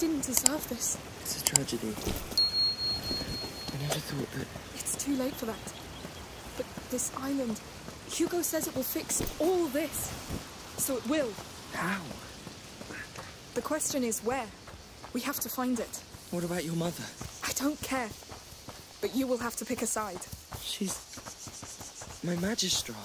didn't deserve this. It's a tragedy. I never thought that... It's too late for that. But this island... Hugo says it will fix all this. So it will. How? The question is where. We have to find it. What about your mother? I don't care. But you will have to pick a side. She's... my magistrar.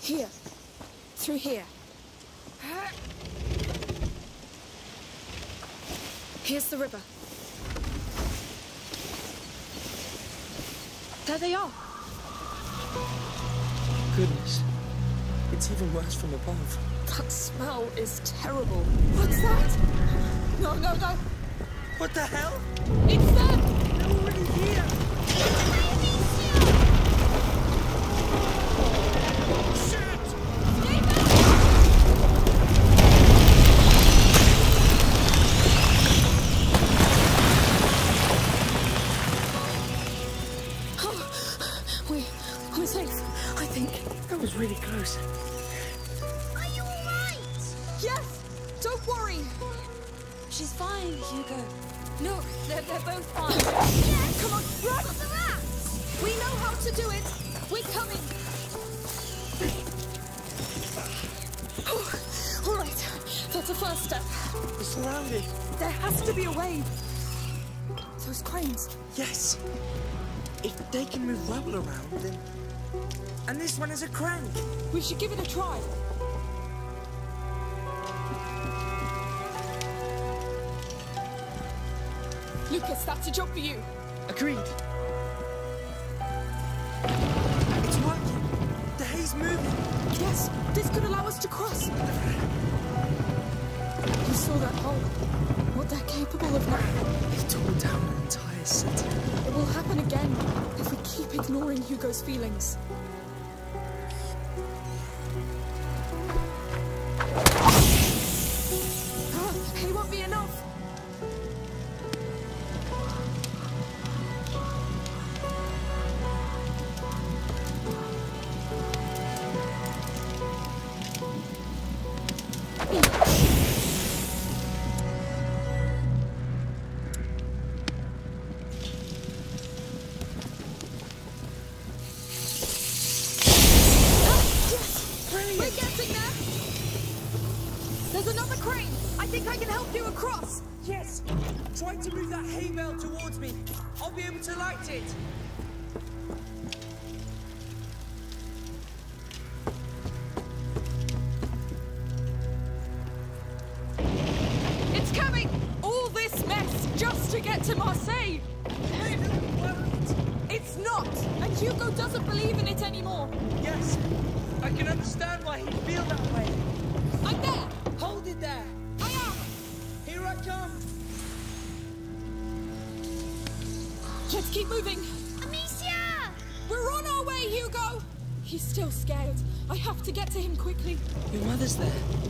Here. Through here. Here's the river. There they are. Goodness. It's even worse from above. That smell is terrible. What's that? No, no, no. What the hell? It's them. They're already here. Yes. If they can move rubble around, then... And this one is a crank. We should give it a try. Lucas, that's a job for you. Agreed. It's working. The hay's moving. Yes, this could allow us to cross. You saw that hole. What they're capable of now. They've torn down the entire... It will happen again if we keep ignoring Hugo's feelings. He won't be enough.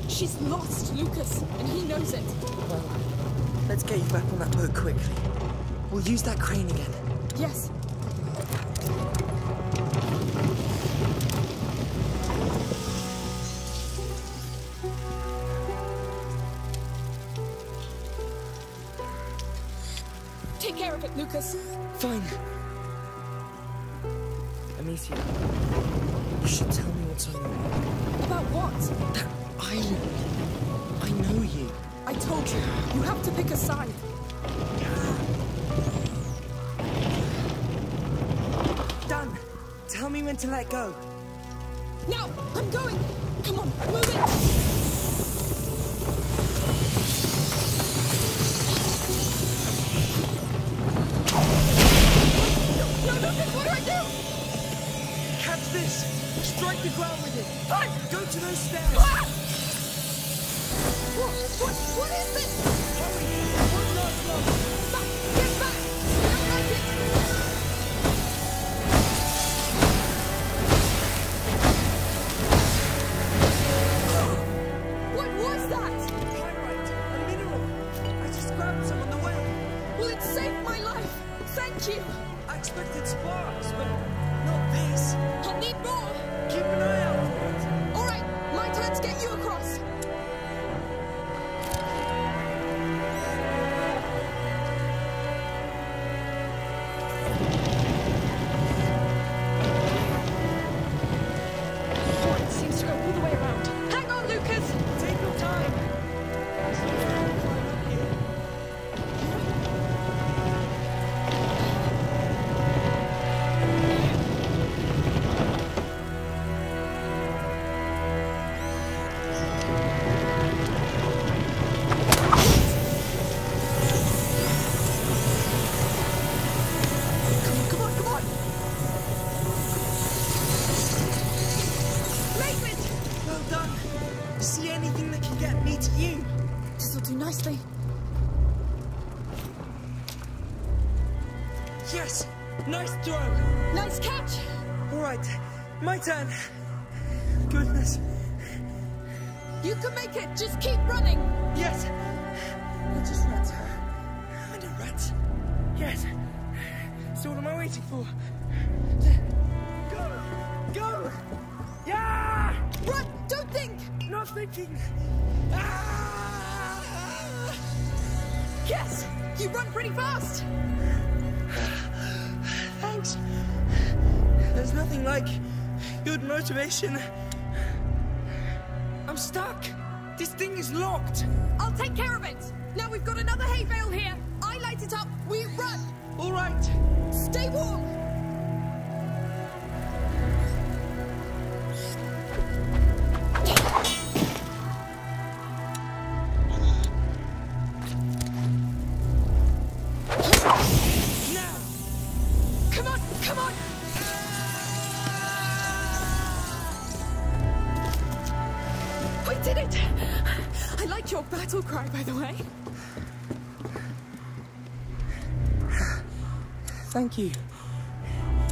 She's lost, Lucas, and he knows it. Well, let's get you back on that boat quickly. We'll use that crane again. Yes. Take care of it, Lucas. Fine. Amicia, you should tell me what's on. About what? That I know you. I told you. You have to pick a side. Done. Tell me when to let go. Now! I'm going! Come on, move it! Back! Get back! Don't let it! get you across. Turn. Goodness. You can make it. Just keep running. Yes. Not just rats. I know rats. Yes. So what am I waiting for? Go. Go. Yeah. Run. Don't think. Not thinking. Ah! Yes. You run pretty fast. Thanks. There's nothing like good motivation. I'm stuck. This thing is locked. I'll take care of it. Now we've got another hay bale here. I light it up. We run. All right. Stay warm. Cry, by the way. Thank you.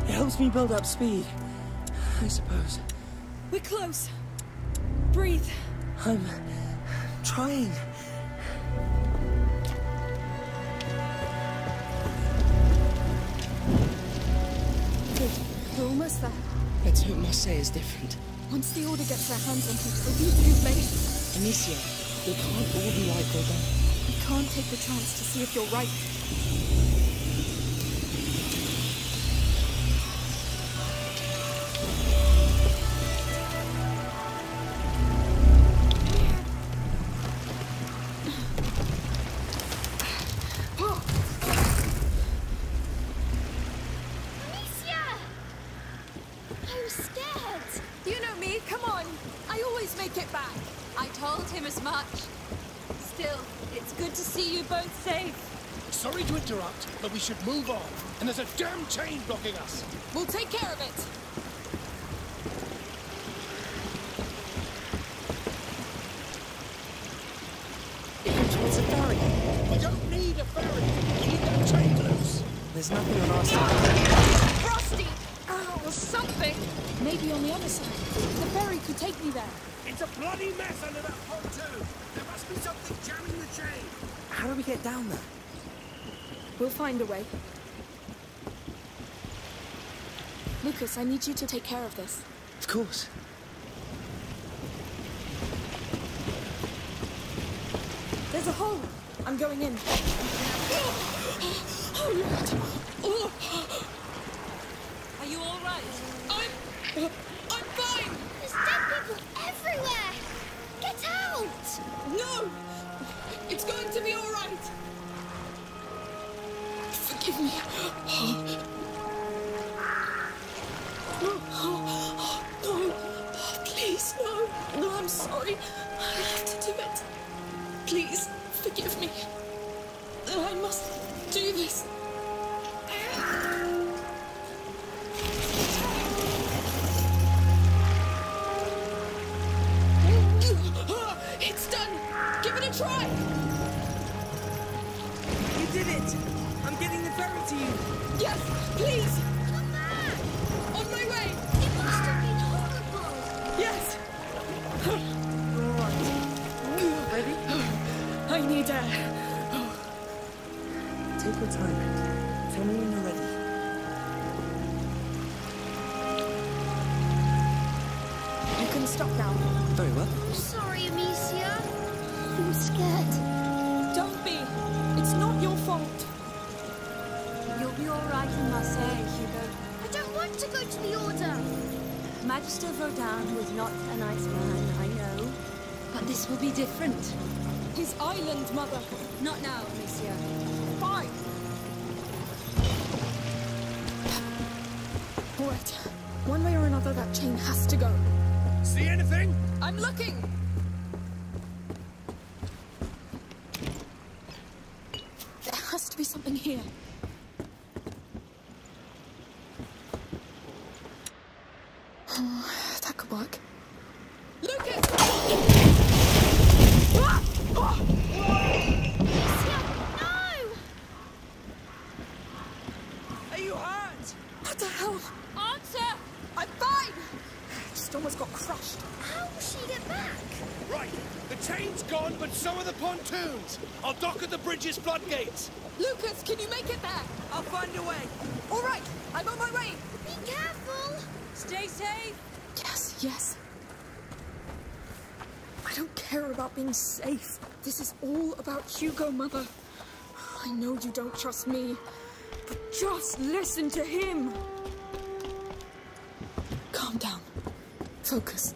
It helps me build up speed, I suppose. We're close. Breathe. I'm trying. Good. We're almost there. Let's hope Marseille is different. Once the Order gets their hands on people, you do, mate. Amicia. We can't all be right, Order. We can't take the chance to see if you're right. But we should move on, and there's a damn chain blocking us. We'll take care of it. It's towards a ferry. We don't need a ferry. We need that chain loose. There's nothing on our side. Frosty! Ow, or something. Maybe on the other side. The ferry could take me there. It's a bloody mess under that pontoon. There must be something jamming the chain. How do we get down there? We'll find a way. Lucas, I need you to take care of this. Of course. There's a hole. I'm going in. Oh, Lord. Oh. Are you all right? I'm fine. There's dead people everywhere. Get out. No. It's going to be all right. Give me. No, please, no. No, I'm sorry. I have to do it. Please, forgive me. I must do this. It's done. Give it a try. You did it. I'm getting the ferry to you. Yes, please. Come back. On my way. It must have been horrible. Yes. All right. Ready? I need air. Take your time. Tell me when you're ready. You can stop now. Very well. Sorry. scared. Don't be. It's not your fault. You'll be all right in Marseille, Hugo. I don't want to go to the Order. Magister Vaudan, who is not a nice man, I know. But this will be different. His island, Mother. Not now, Amicia. Fine. All right. One way or another, that chain has to go. See anything? I'm looking. There has to be something here. Oh, that could work. Lucas! Ah! Oh! No! Are you hurt? What the hell? Answer! I'm fine! Just almost got crushed. How will she get back? Right, the chain's gone, but so are the pontoons. I'll dock at the bridge's floodgates. Lucas, can you make it back? I'll find a way. All right, I'm on my way. Be careful! Stay safe! Yes, yes. I don't care about being safe. This is all about Hugo, Mother. I know you don't trust me, but just listen to him! Calm down. Focus.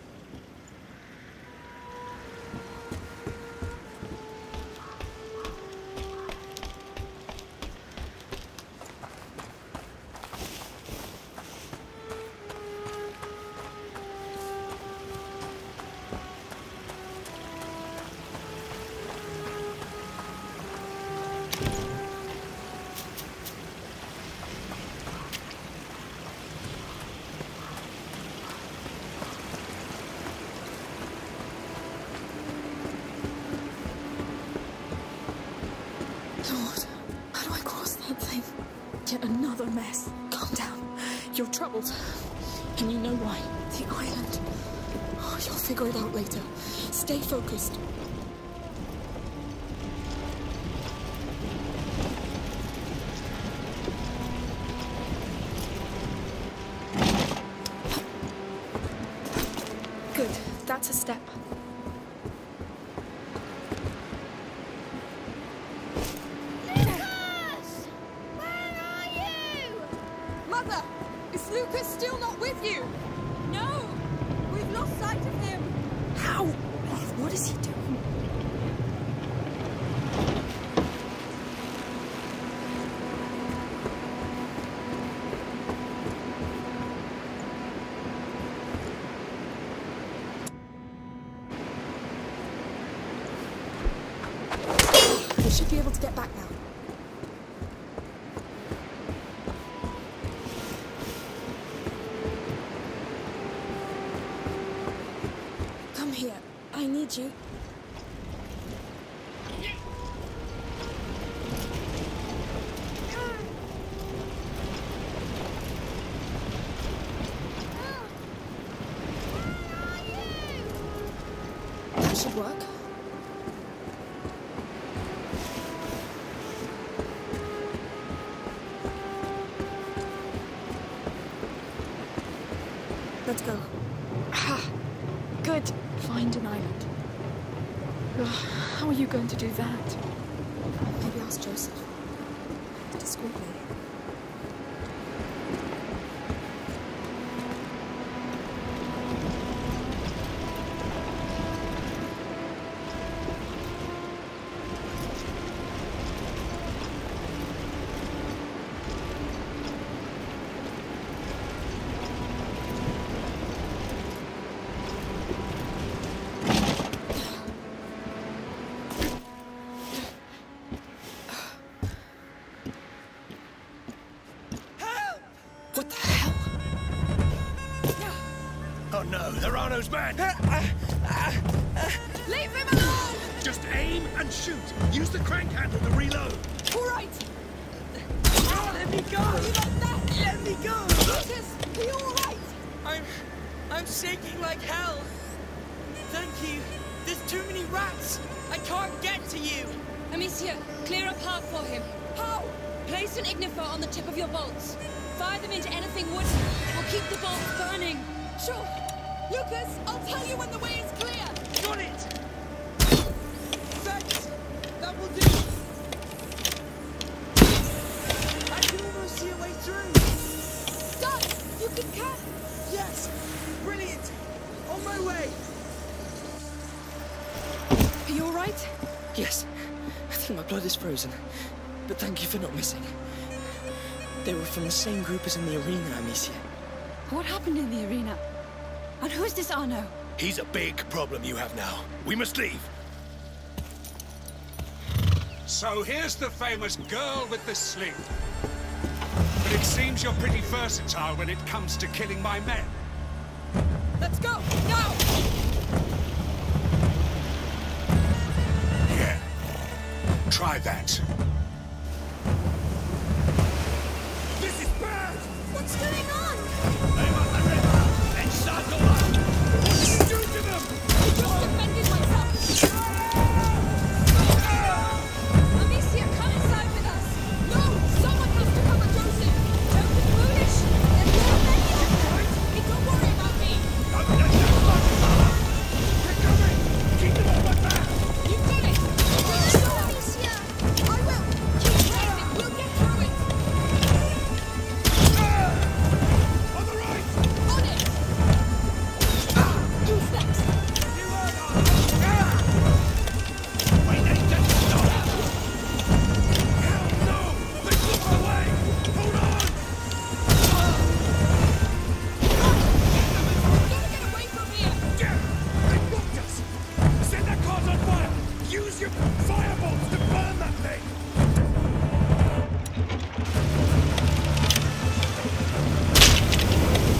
Mess. Calm down. You're troubled. And you know why. The island. Oh, you'll figure it out later. Stay focused. Good. That's a step. We should be able to get back now. Come here. I need you. That should work. Let's go. Ah, good. Find an island. Ugh, how are you going to do that? Maybe ask Joseph. Discreetly. No, they're Arno's men! Leave him alone! Just aim and shoot! Use the crank handle to reload! All right! Oh, let me go! You got that? Let me go! Lucas, are you all right? I'm shaking like hell. Thank you. There's too many rats. I can't get to you. Amicia, clear a path for him. How? Place an Ignifer on the tip of your bolts. Fire them into anything wooden. It will keep the bolts burning. Sure. Lucas, I'll tell you when the way is clear! Got it! Back right? Yes. I think my blood is frozen. But thank you for not missing. They were from the same group as in the arena, Amicia. What happened in the arena? And who's this Arno? He's a big problem you have now. We must leave. So here's the famous girl with the sling. But it seems you're pretty versatile when it comes to killing my men. Let's go! Now! Yeah. Try that. This is bad! What's going on? I'm on the river! And start the one! What did you do to them? I just defended myself! Amicia, come inside with us! No! Someone has to cover Joseph! Don't be foolish! There's no many of them! Hey, don't worry about me! They're coming! Keep them on my back! You've got it! No, Amicia! I will! Keep moving! We'll get through it! On the right! On it! Two steps! You are not! We need to stop! Hell no! They looked away! Hold on! We've got to get away from here! They booked us! Set that cart on fire! Use your fireballs to burn that thing!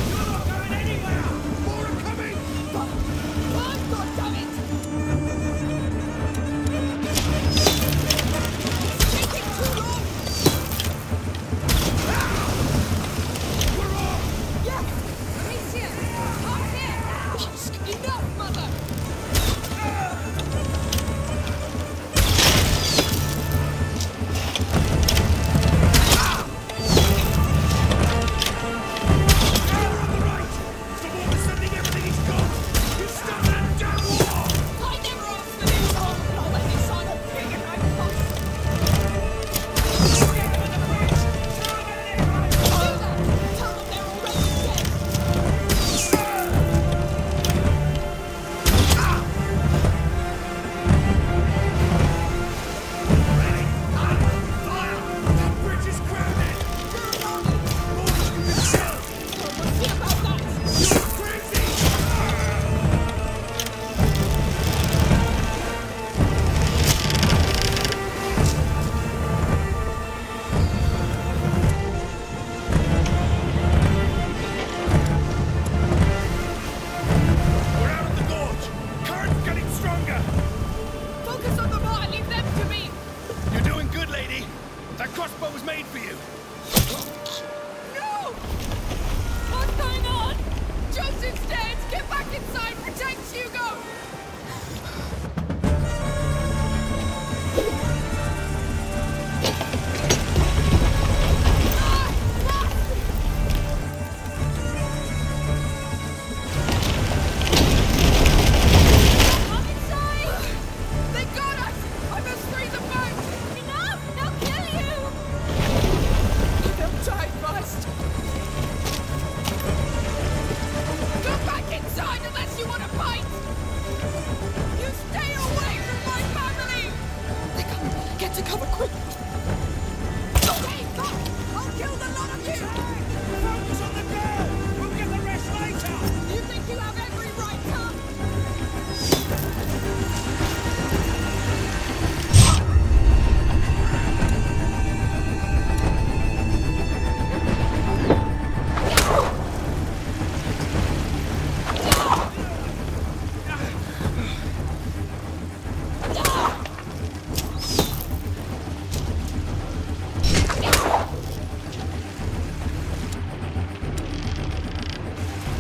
You're not going anywhere! More are coming! Burn, goddammit! It's taking too long! We're off! Yes! Amicia! Come here! Enough, mother! More on the right! The war is sending everything he's got! You stop that damn war! I never asked for this! Oh, not let me sign a pig and I'm close! Tell them they're already dead! Fire! That bridge is crowded! More you can sell! Well, we'll see about that! You're crazy! We're out of the gorge! Current's getting stronger! Focus on the boat and leave them to me! You're doing good, lady! That crossbow was made for you! No! What's going on? Joseph's dead! Get back inside! Protect Hugo! Come inside! They got us! I must free the boat! Enough! They'll kill you! They'll die first! Go back inside unless you want to fight! You stay away from my family! They come! Get to cover quick! Stay back! I'll kill the lot of you! Focus on the girl! We'll get the rest later! You think you have every right, huh?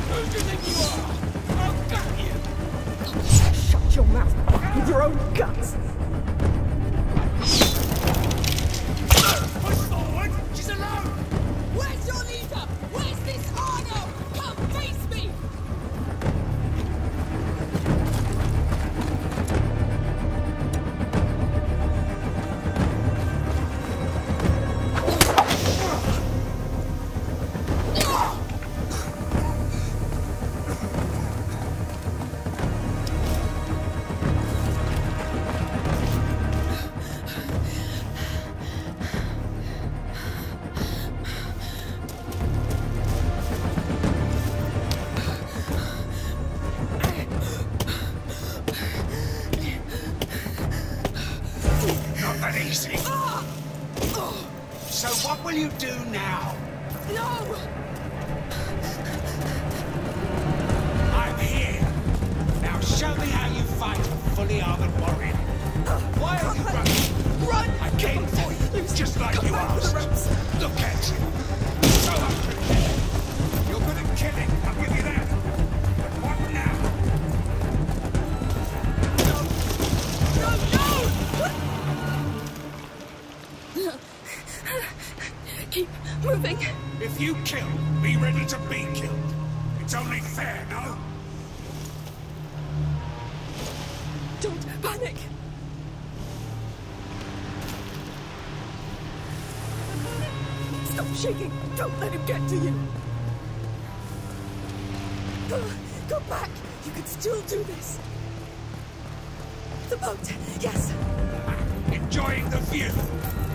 Who do you think you are? I'll gut you! Shut your mouth with your own guts! Push forward! She's alone! Where's your leader? Where's this Arno? Come face me! crazy. So what will you do now? No! I'm here. Now show me how you fight a fully armored warrior. Why are you running? Run! I came for you, just like you asked. Look at you. So hungry. You're good at killing, I'll give you that. Moving. If you kill, be ready to be killed. It's only fair, no? Don't panic. Stop shaking. Don't let him get to you. Go back. You can still do this. The boat, yes. Enjoying the view.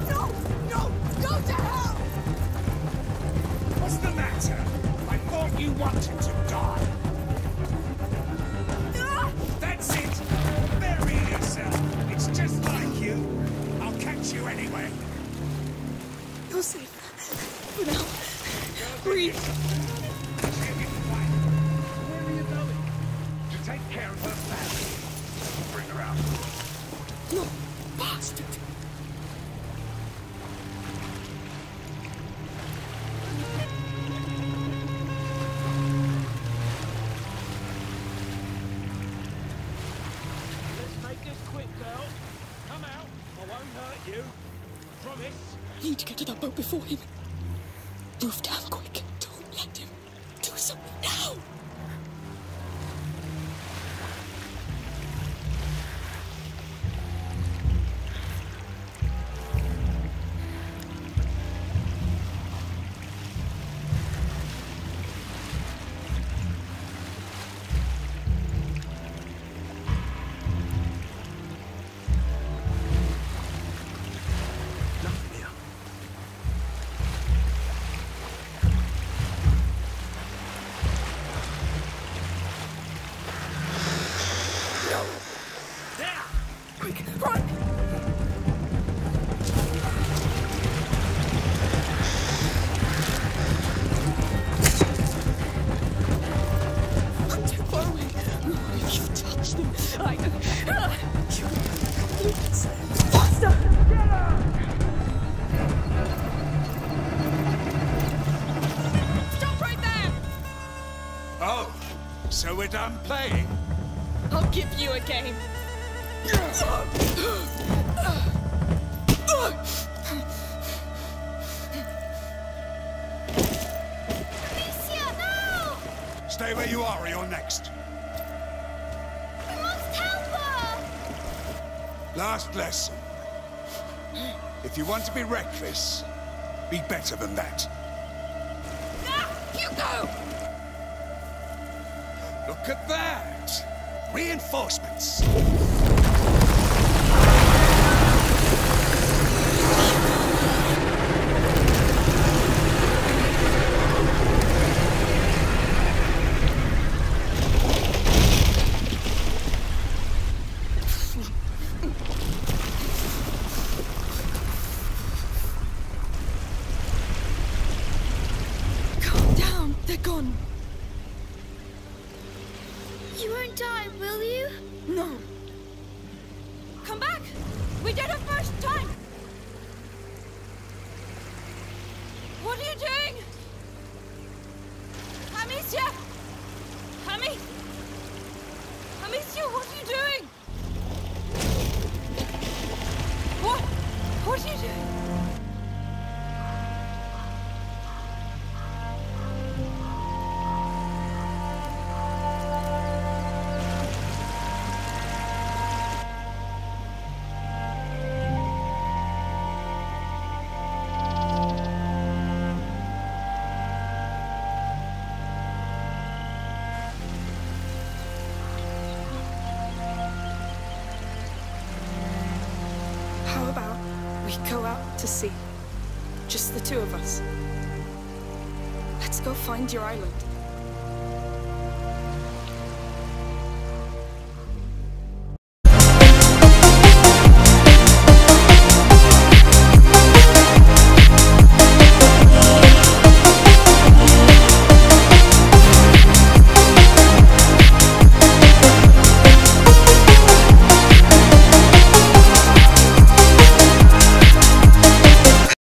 No, no, go to hell. What's the matter? I thought you wanted to die. That's it. Bury yourself. It's just like you. I'll catch you anyway. You're safe. For now. Breathe. Where are you going? To take care of her family. Bring her out. No, bastard. Before him. Move down quick. Don't let him do something now. So we're done playing. I'll give you a game. Amicia, no! Stay where you are or you're next. We must help her! Last lesson. If you want to be reckless, be better than that. Hugo! Look at that! Reinforcements! Calm down, they're gone. You won't die, will you? No. Come back! We did it first time! What are you doing? Amicia! Amicia, what are you doing? What are you doing? To see. Just the two of us. Let's go find your island.